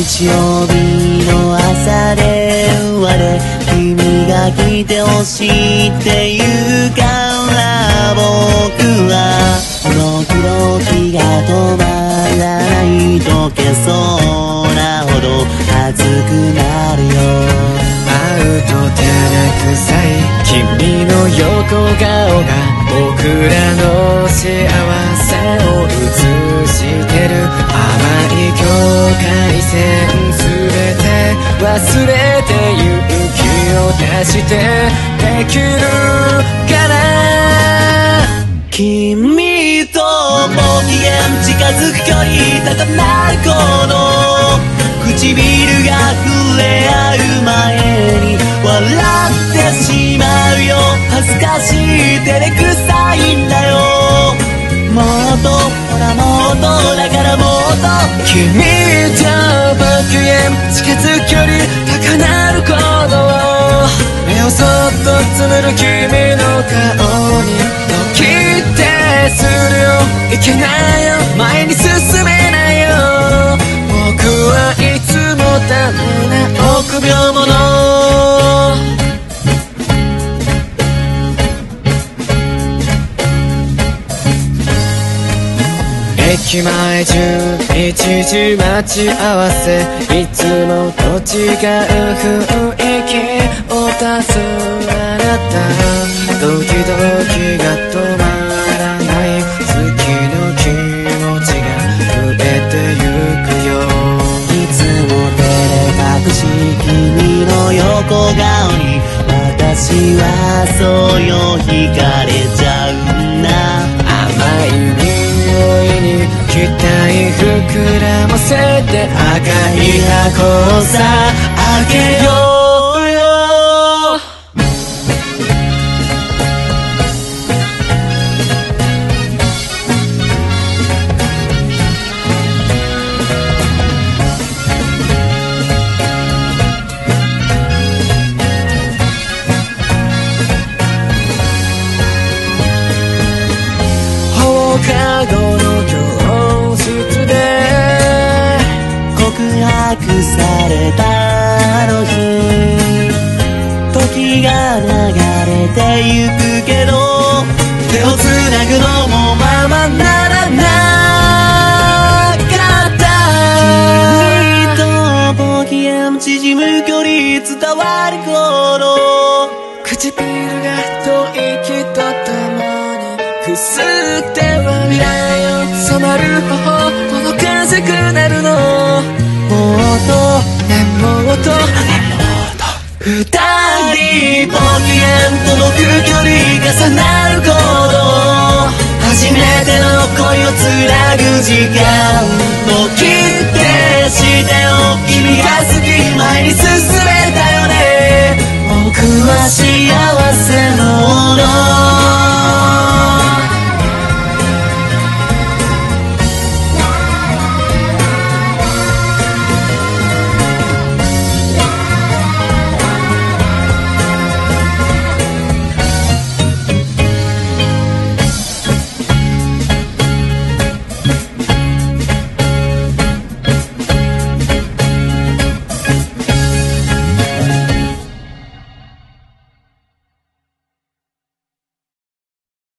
日曜日の朝で我君が来てほしいって言うから僕はドキドキが止まらない溶けそうなほど熱くなるよ会うと照れくさい君の横顔が僕らの幸せを映してる甘い境界線全て忘れて勇気を出してできるかな君ご機嫌近づく距離高鳴るこの唇が触れ合う前に笑ってしまうよ恥ずかしい照れくさいんだよもっとほらもっとだからもっと君とご機嫌近づく距離高鳴るこの目をそっとつむる君の顔にドキッてするよいけないよ前に進めないよ僕はいつもダメな臆病者駅前11時待ち合わせいつもと違う雰囲気を出すあなたドキドキが止まる君の横顔に私はそうよ惹かれちゃうんだ甘い匂いに期待膨らませて赤い箱をさあげよう君が好き前に進めたよね僕は幸せ